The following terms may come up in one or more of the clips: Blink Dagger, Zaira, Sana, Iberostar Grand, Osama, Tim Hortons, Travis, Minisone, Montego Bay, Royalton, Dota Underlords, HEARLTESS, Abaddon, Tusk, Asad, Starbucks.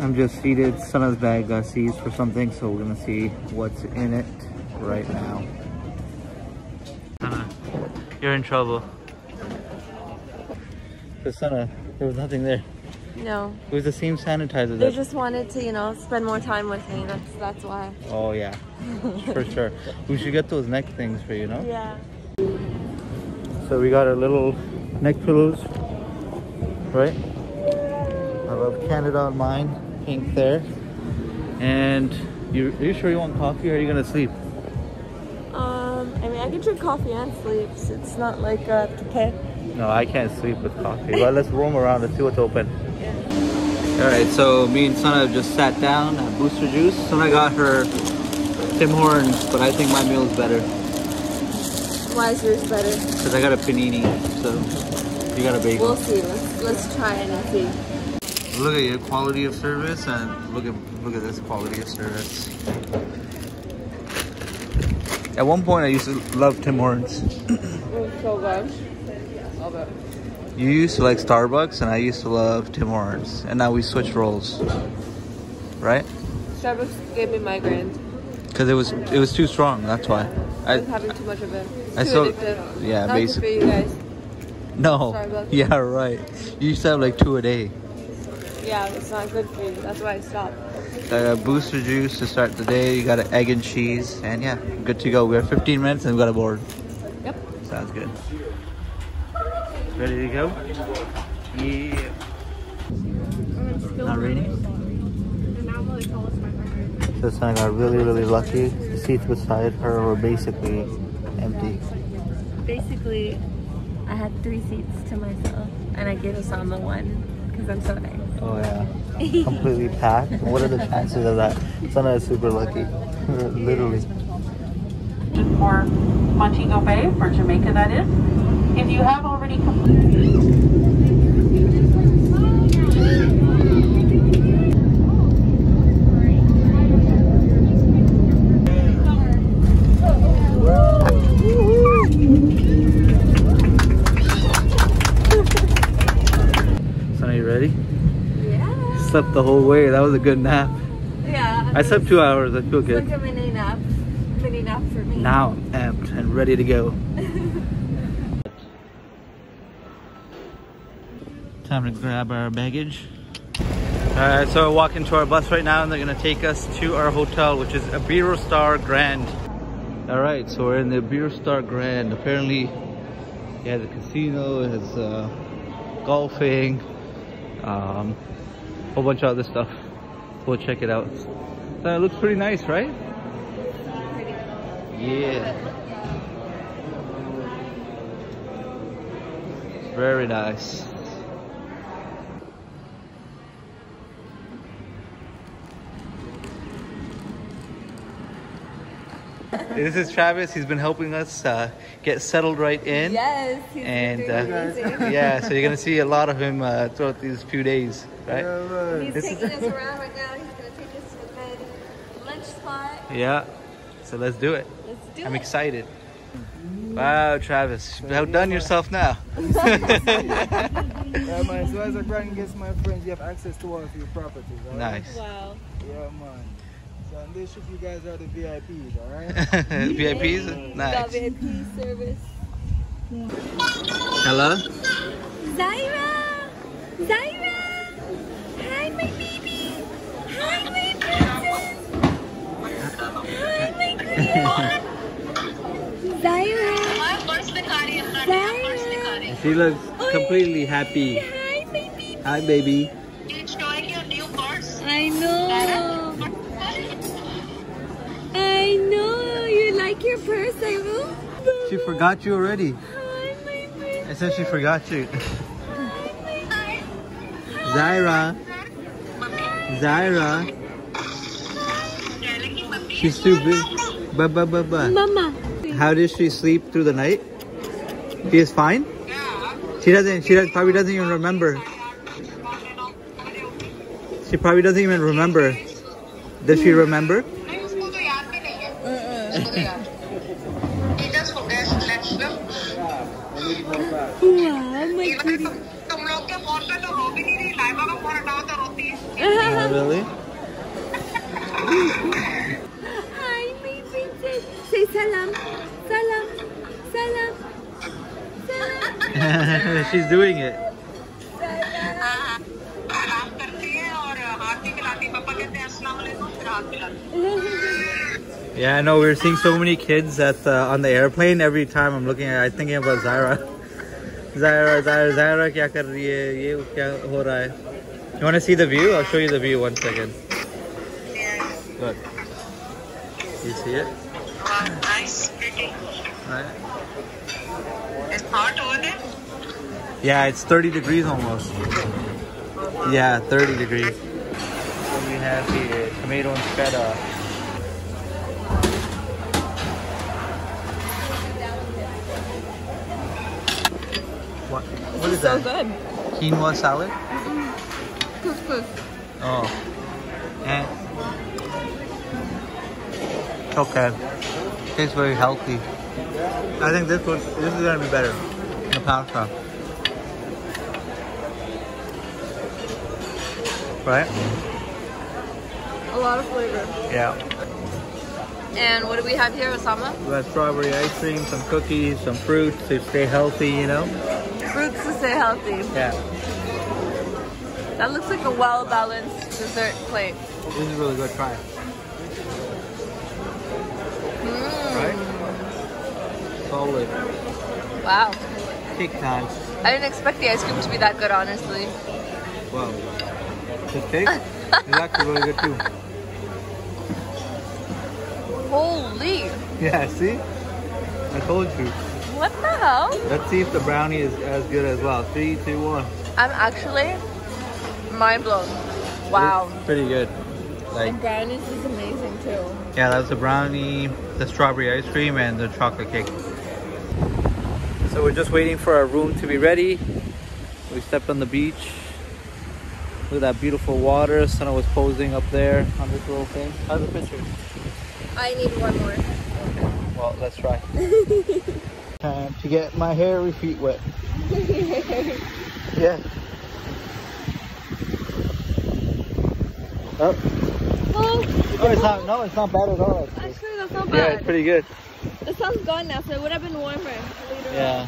I'm just seated. Sana's bag got seized for something, so we're gonna see what's in it right now. Sana, you're in trouble. For Sana, there was nothing there. No. It was the same sanitizer. They just wanted to, you know, spend more time with me. That's why. Oh yeah, for sure. We should get those neck things for you, no? Yeah. So we got our little neck pillows, right? I love Canada on mine, pink there. And are you sure you want coffee or are you gonna sleep? I mean, I can drink coffee and sleep. So it's not like I have to pay. No, I can't sleep with coffee. Well, let's roam around and see what's open. Yeah. Alright, so me and Sana have just sat down at Booster Juice. Sana got her Tim Hortons, but I think my meal is better. Why is yours better? Because I got a panini, so you got a bagel. We'll see. Let's try it and see. Look at your quality of service, and look at this quality of service. At one point, I used to love Tim Hortons. It's so good. You used to like Starbucks, and I used to love Tim Hortons, and now we switch roles, right? Starbucks gave me migraines because it was too strong. That's why I was having too much of it. It's too addictive. Yeah, not basically. Good for you guys. No. Starbucks. Yeah, right. You used to have like 2 a day. Yeah, it's not good for you. That's why I stopped. Booster Juice to start the day. You got an egg and cheese, and yeah, good to go. We have 15 minutes, and we got a board. Yep. Sounds good. Ready to go? Yeah. Not raining? So Sana got really lucky. The seats beside her were basically empty. Basically, I had 3 seats to myself and I gave Osama one because I'm so nice. Oh yeah. Completely packed. What are the chances of that? Sana is super lucky. Literally. For Montego Bay, for Jamaica that is. If you have already So are you ready? Yeah. Slept the whole way. That was a good nap. Yeah. I slept 2 hours. I feel good. It's like a mini nap. Mini nap for me. Now I'm amped and ready to go. Time to grab our baggage. Alright, so we're walking to our bus right now and they're going to take us to our hotel, which is Iberostar Grand. Alright, so we're in the Iberostar Grand. Apparently it has a casino, it has golfing, a whole bunch of other stuff. We'll check it out. So it looks pretty nice, right? Yeah. Very nice. This is Travis. He's been helping us get settled right in. Yes, he's doing yeah, so you're going to see a lot of him throughout these few days, right? Yeah, he's taking us around right now. He's going to take us to the good lunch spot. Yeah, so let's do it. Let's do it. I'm excited. Wow, Travis, you've outdone yourself now. Yeah, man. So as I try and get my friends, you have access to all of your properties, all right? Nice. Wow. Yeah, man. And this if you guys are the VIPs, alright? VIPs? Nice. VIP service. Yeah. Hello? Zaira! Zaira! Hi, my baby! Hi, my princess! Hi, my queen! Zaira! Zaira! She looks completely happy. Hi, baby! Hi, baby! You're enjoying your new course? I know! Your purse, I will. She forgot you already. Hi, my princess. I said she forgot you. Hi, my Zaira. Hi. Zaira. Hi. She's too big. Mama. How did she sleep through the night? She is fine. Yeah. She probably doesn't even remember. She probably doesn't even remember. Does she remember? Oh my goodness. really? Hi, baby. Say salam. Salam. Salam. Salam. She's doing it. Yeah, I know. We're seeing so many kids at on the airplane. Every time I'm looking at, I'm thinking about Zaira. Zaira, Zaira, Zaira, kya kar rahi hai? Ye kya ho raha hai? You want to see the view? I'll show you the view one second. Look. You see it? Nice, pretty. Right. It's hot over there? Yeah, it's 30 degrees almost. Yeah, 30 degrees. What we have here, tomato and feta. What is that? So good. Quinoa salad? Couscous. Oh. And it's okay. Tastes very healthy. I think this one, this is gonna be better. The pasta. Right? A lot of flavor. Yeah. And what do we have here, Osama? We have strawberry ice cream, some cookies, some fruits to stay healthy, you know? Fruits to stay healthy. Yeah. That looks like a well-balanced dessert plate. This is really good. Try it. Right? Solid. Wow. Big time. I didn't expect the ice cream to be that good, honestly. Wow. The cake is actually really good too. Holy. Yeah, see? I told you. What the hell? Let's see if the brownie is as good as well. 3, 2, 1. I'm actually mind blown. Wow. It's pretty good. Like, and brownies is amazing too. Yeah, that was the brownie, the strawberry ice cream, and the chocolate cake. So we're just waiting for our room to be ready. We stepped on the beach. Look at that beautiful water. Sana was posing up there on this little thing. How's the picture? I need one more. Okay. Well, let's try. Time to get my hairy feet wet. Yeah. Oh. Well, no, it's not bad at all. Actually, that's not bad. Yeah, it's pretty good. The sun's gone now, so it would have been warmer later. Yeah.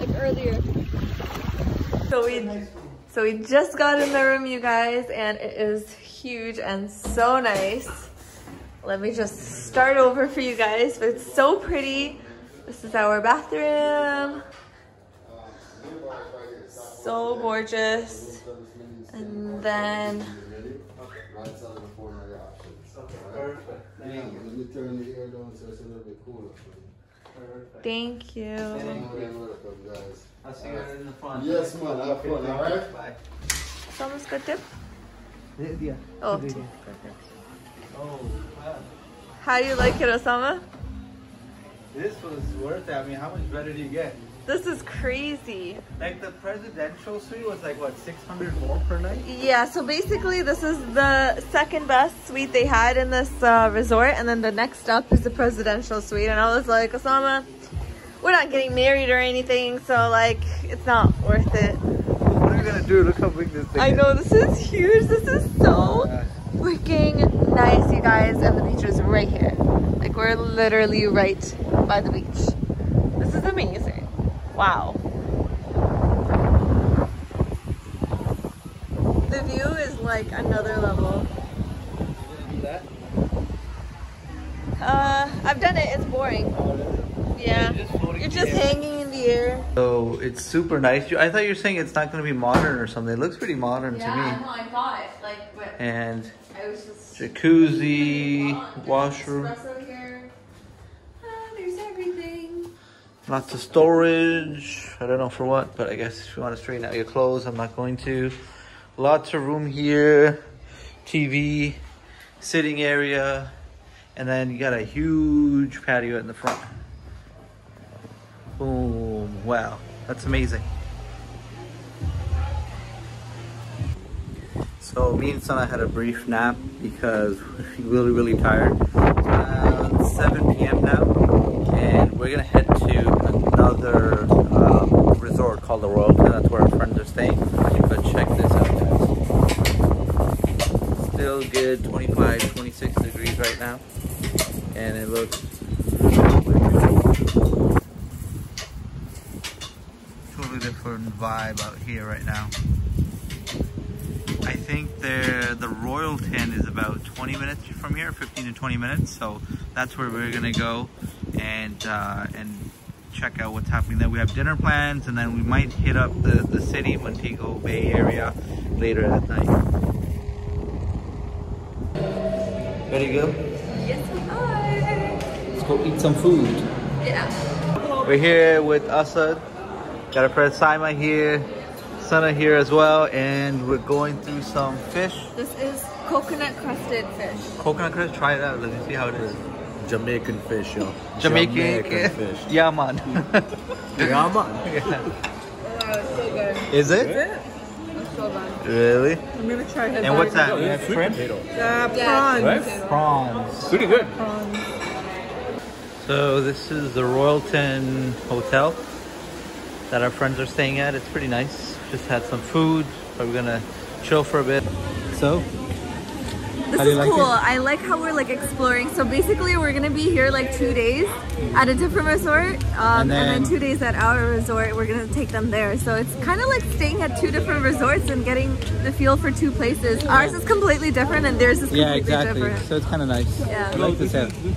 On. Like earlier. So we just got in the room, you guys, and it is huge and so nice. Let me just start over for you guys, but it's so pretty. This is our bathroom. So gorgeous. And then thank you. I'll see you in the front. Yes, man. Have fun. All right. Bye. Someone's got tip. Yeah. Oh. Tip. Oh. Wow. How do you like it, Osama? This was worth it. I mean, how much better do you get? This is crazy. Like the presidential suite was like what, 600 more per night? Yeah, so basically this is the second best suite they had in this resort, and then the next up is the presidential suite. And I was like, Osama, we're not getting married or anything, so like it's not worth it. What are we gonna do? Look how big this thing is. I know, this is huge. This is so freaking nice, you guys, and the beach is right here. Like we're literally right by the beach. This is amazing. Wow. The view is like another level. You gonna do that? I've done it. It's boring. Yeah. You're just hanging in the air. So it's super nice. I thought you were saying it's not going to be modern or something. It looks pretty modern to me. Yeah, no, I thought. Like, but and I was just jacuzzi, washroom. Lots of storage. I don't know for what, but I guess if you want to straighten out your clothes, I'm not going to. Lots of room here, TV, sitting area, and then you got a huge patio in the front. Boom, wow, that's amazing. So me and Sana had a brief nap because we're really, really tired. It's 7 p.m. now, and we're gonna head to another resort called the Royalton. That's where our friends are staying. You could check this out, guys. still good 25, 26 degrees right now, and it looks different vibe out here right now. I think the Royalton is about 20 minutes from here, 15 to 20 minutes. So that's where we're gonna go and check out what's happening there. We have dinner plans, and then we might hit up the city, Montego Bay area, later that night. Ready to go? Yes, we are. Let's go eat some food. Yeah. We're here with Asad. Got our friend Saima here, Sana here as well, and we're going through some fish. This is coconut crusted fish. Coconut crust? Try it out. Let me see how it is. Jamaican fish, yo. Jamaican fish. Yeah, man. Yeah, man. Yeah. Wow, it's so good. Is it? It's so good. Really? I'm gonna try it. And what's that? Oh, yeah, shrimp? Prawns. Right? Prawns. Pretty good. Prawns. So this is the Royalton Hotel that our friends are staying at. It's pretty nice. Just had some food, but we're gonna chill for a bit. So, this is cool. I like how we're like exploring. So basically, we're gonna be here like 2 days at a different resort, and then 2 days at our resort. We're gonna take them there. So it's kind of like staying at 2 different resorts and getting the feel for 2 places. Ours is completely different, and theirs is completely different. So it's kind of nice. Yeah, I like this app.